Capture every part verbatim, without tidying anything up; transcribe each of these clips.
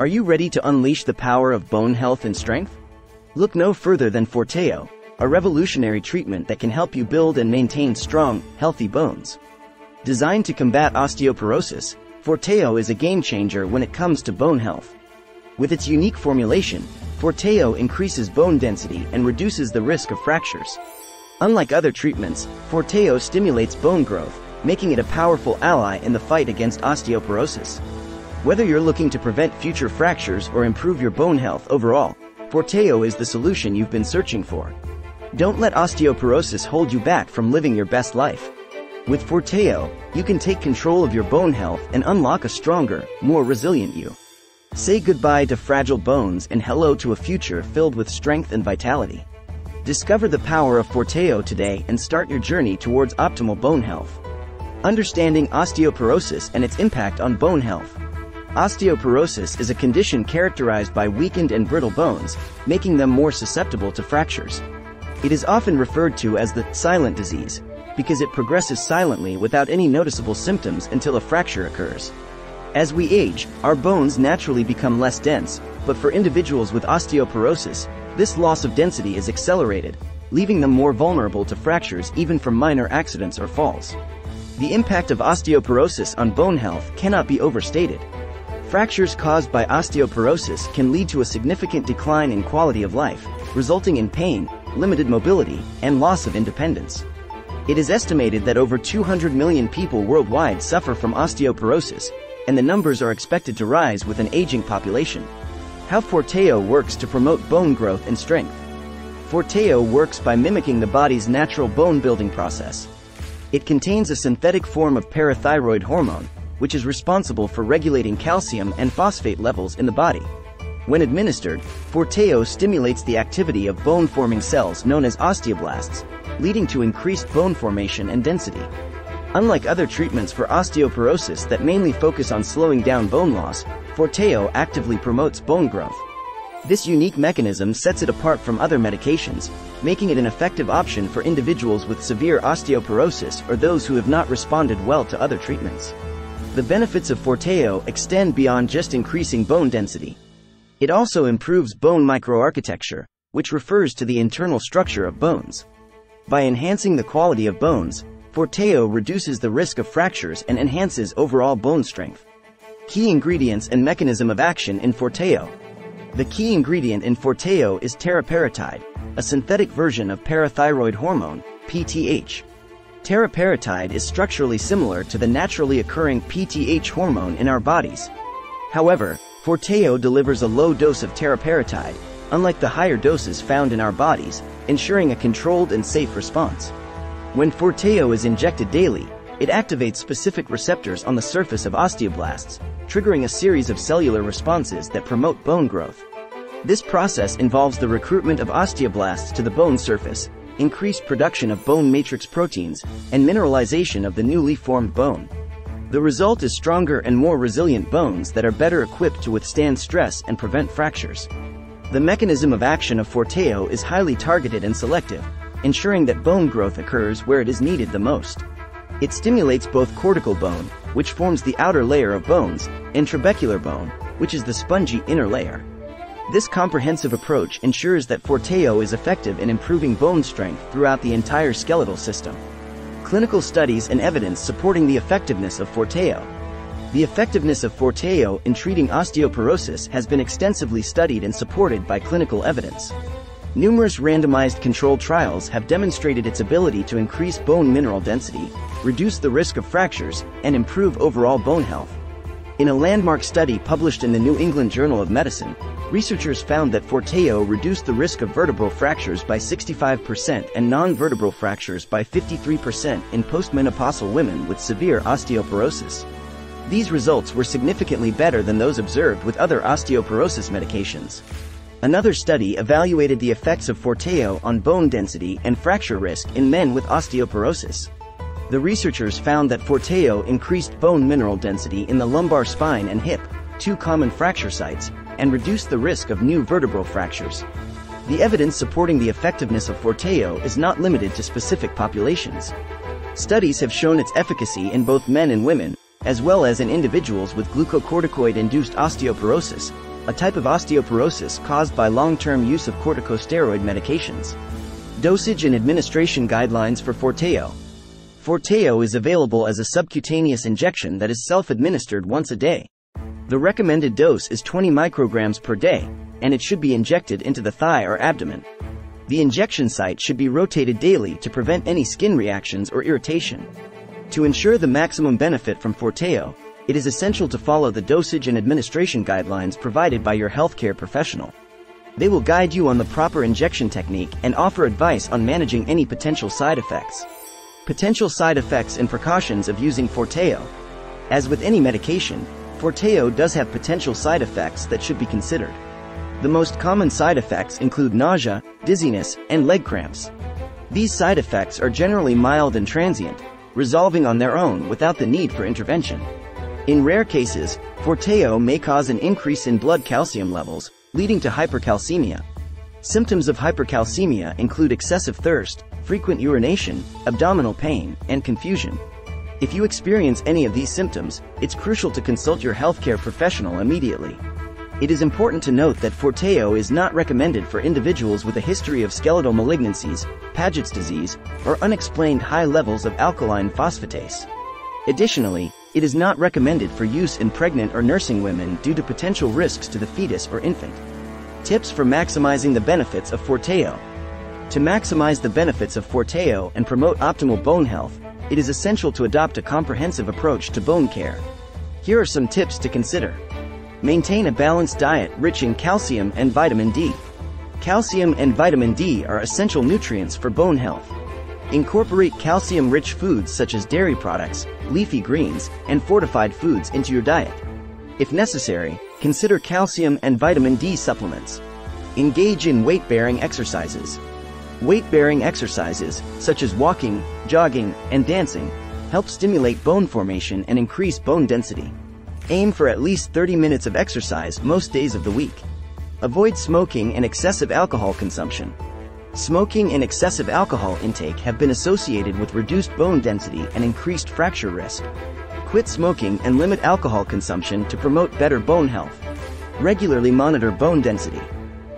Are you ready to unleash the power of bone health and strength? Look no further than Forteo, a revolutionary treatment that can help you build and maintain strong, healthy bones. Designed to combat osteoporosis, Forteo is a game changer when it comes to bone health. With its unique formulation, Forteo increases bone density and reduces the risk of fractures. Unlike other treatments, Forteo stimulates bone growth, making it a powerful ally in the fight against osteoporosis. Whether you're looking to prevent future fractures or improve your bone health overall, Forteo is the solution you've been searching for. Don't let osteoporosis hold you back from living your best life. With Forteo, you can take control of your bone health and unlock a stronger, more resilient you. Say goodbye to fragile bones and hello to a future filled with strength and vitality. Discover the power of Forteo today and start your journey towards optimal bone health. Understanding osteoporosis and its impact on bone health. Osteoporosis is a condition characterized by weakened and brittle bones, making them more susceptible to fractures. It is often referred to as the silent disease, because it progresses silently without any noticeable symptoms until a fracture occurs. As we age, our bones naturally become less dense, but for individuals with osteoporosis, this loss of density is accelerated, leaving them more vulnerable to fractures even from minor accidents or falls. The impact of osteoporosis on bone health cannot be overstated. Fractures caused by osteoporosis can lead to a significant decline in quality of life, resulting in pain, limited mobility, and loss of independence. It is estimated that over two hundred million people worldwide suffer from osteoporosis, and the numbers are expected to rise with an aging population. How Forteo works to promote bone growth and strength. Forteo works by mimicking the body's natural bone-building process. It contains a synthetic form of parathyroid hormone, which is responsible for regulating calcium and phosphate levels in the body. When administered, Forteo stimulates the activity of bone-forming cells known as osteoblasts, leading to increased bone formation and density. Unlike other treatments for osteoporosis that mainly focus on slowing down bone loss, Forteo actively promotes bone growth. This unique mechanism sets it apart from other medications, making it an effective option for individuals with severe osteoporosis or those who have not responded well to other treatments. The benefits of Forteo extend beyond just increasing bone density. It also improves bone microarchitecture, which refers to the internal structure of bones. By enhancing the quality of bones, Forteo reduces the risk of fractures and enhances overall bone strength. Key ingredients and mechanism of action in Forteo. The key ingredient in Forteo is teriparatide, a synthetic version of parathyroid hormone, P T H. Teriparatide is structurally similar to the naturally occurring P T H hormone in our bodies. However, Forteo delivers a low dose of teriparatide, unlike the higher doses found in our bodies, ensuring a controlled and safe response. When Forteo is injected daily, it activates specific receptors on the surface of osteoblasts, triggering a series of cellular responses that promote bone growth. This process involves the recruitment of osteoblasts to the bone surface, increased production of bone matrix proteins, and mineralization of the newly formed bone. The result is stronger and more resilient bones that are better equipped to withstand stress and prevent fractures. The mechanism of action of Forteo is highly targeted and selective, ensuring that bone growth occurs where it is needed the most. It stimulates both cortical bone, which forms the outer layer of bones, and trabecular bone, which is the spongy inner layer. This comprehensive approach ensures that Forteo is effective in improving bone strength throughout the entire skeletal system. Clinical studies and evidence supporting the effectiveness of Forteo. The effectiveness of Forteo in treating osteoporosis has been extensively studied and supported by clinical evidence. Numerous randomized controlled trials have demonstrated its ability to increase bone mineral density, reduce the risk of fractures, and improve overall bone health. In a landmark study published in the New England Journal of Medicine, researchers found that Forteo reduced the risk of vertebral fractures by sixty-five percent and non-vertebral fractures by fifty-three percent in postmenopausal women with severe osteoporosis. These results were significantly better than those observed with other osteoporosis medications. Another study evaluated the effects of Forteo on bone density and fracture risk in men with osteoporosis. The researchers found that Forteo increased bone mineral density in the lumbar spine and hip, two common fracture sites, and reduce the risk of new vertebral fractures. The evidence supporting the effectiveness of Forteo is not limited to specific populations. Studies have shown its efficacy in both men and women, as well as in individuals with glucocorticoid-induced osteoporosis, a type of osteoporosis caused by long-term use of corticosteroid medications. Dosage and administration guidelines for Forteo. Forteo is available as a subcutaneous injection that is self-administered once a day. The recommended dose is twenty micrograms per day, and it should be injected into the thigh or abdomen. The injection site should be rotated daily to prevent any skin reactions or irritation. To ensure the maximum benefit from Forteo, it is essential to follow the dosage and administration guidelines provided by your healthcare professional. They will guide you on the proper injection technique and offer advice on managing any potential side effects. Potential side effects and precautions of using Forteo. As with any medication, Forteo does have potential side effects that should be considered. The most common side effects include nausea, dizziness, and leg cramps. These side effects are generally mild and transient, resolving on their own without the need for intervention. In rare cases, Forteo may cause an increase in blood calcium levels, leading to hypercalcemia. Symptoms of hypercalcemia include excessive thirst, frequent urination, abdominal pain, and confusion. If you experience any of these symptoms, it's crucial to consult your healthcare professional immediately. It is important to note that Forteo is not recommended for individuals with a history of skeletal malignancies, Paget's disease, or unexplained high levels of alkaline phosphatase. Additionally, it is not recommended for use in pregnant or nursing women due to potential risks to the fetus or infant. Tips for maximizing the benefits of Forteo. To maximize the benefits of Forteo and promote optimal bone health, it is essential to adopt a comprehensive approach to bone care. Here are some tips to consider. Maintain a balanced diet rich in calcium and vitamin D. Calcium and vitamin D are essential nutrients for bone health. Incorporate calcium-rich foods such as dairy products, leafy greens, and fortified foods into your diet. If necessary, consider calcium and vitamin D supplements. Engage in weight-bearing exercises. Weight-bearing exercises, such as walking, jogging, and dancing, help stimulate bone formation and increase bone density. Aim for at least thirty minutes of exercise most days of the week. Avoid smoking and excessive alcohol consumption. Smoking and excessive alcohol intake have been associated with reduced bone density and increased fracture risk. Quit smoking and limit alcohol consumption to promote better bone health. Regularly monitor bone density.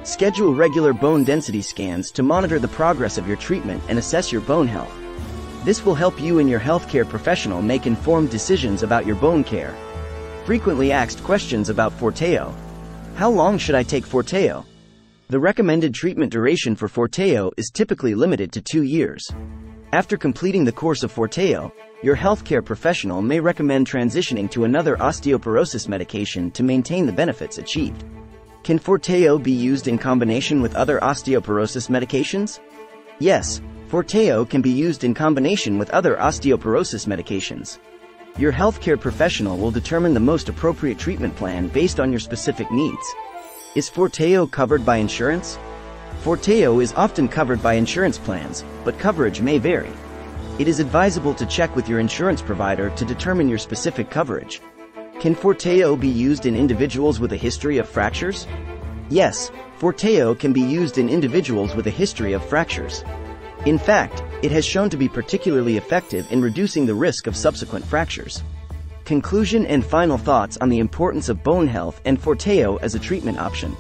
Schedule regular bone density scans to monitor the progress of your treatment and assess your bone health. This will help you and your healthcare professional make informed decisions about your bone care. Frequently asked questions about Forteo. How long should I take Forteo? The recommended treatment duration for Forteo is typically limited to two years. After completing the course of Forteo, your healthcare professional may recommend transitioning to another osteoporosis medication to maintain the benefits achieved. Can Forteo be used in combination with other osteoporosis medications? Yes, Forteo can be used in combination with other osteoporosis medications. Your healthcare professional will determine the most appropriate treatment plan based on your specific needs. Is Forteo covered by insurance? Forteo is often covered by insurance plans, but coverage may vary. It is advisable to check with your insurance provider to determine your specific coverage. Can Forteo be used in individuals with a history of fractures? Yes, Forteo can be used in individuals with a history of fractures. In fact, it has shown to be particularly effective in reducing the risk of subsequent fractures. Conclusion and final thoughts on the importance of bone health and Forteo as a treatment option.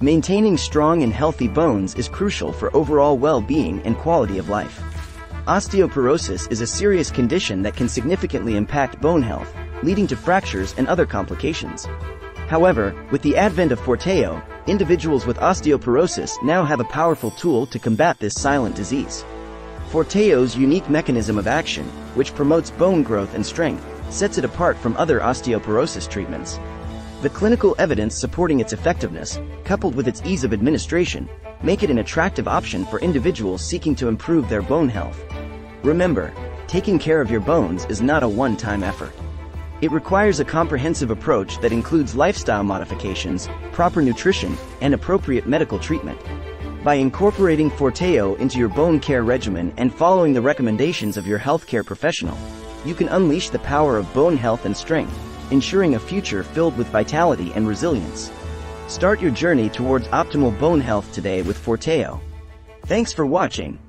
Maintaining strong and healthy bones is crucial for overall well-being and quality of life. Osteoporosis is a serious condition that can significantly impact bone health, leading to fractures and other complications. However, with the advent of Forteo, individuals with osteoporosis now have a powerful tool to combat this silent disease. Forteo's unique mechanism of action, which promotes bone growth and strength, sets it apart from other osteoporosis treatments. The clinical evidence supporting its effectiveness, coupled with its ease of administration, make it an attractive option for individuals seeking to improve their bone health. Remember, taking care of your bones is not a one-time effort. It requires a comprehensive approach that includes lifestyle modifications, proper nutrition, and appropriate medical treatment. By incorporating Forteo into your bone care regimen and following the recommendations of your healthcare professional, you can unleash the power of bone health and strength, ensuring a future filled with vitality and resilience. Start your journey towards optimal bone health today with Forteo. Thanks for watching.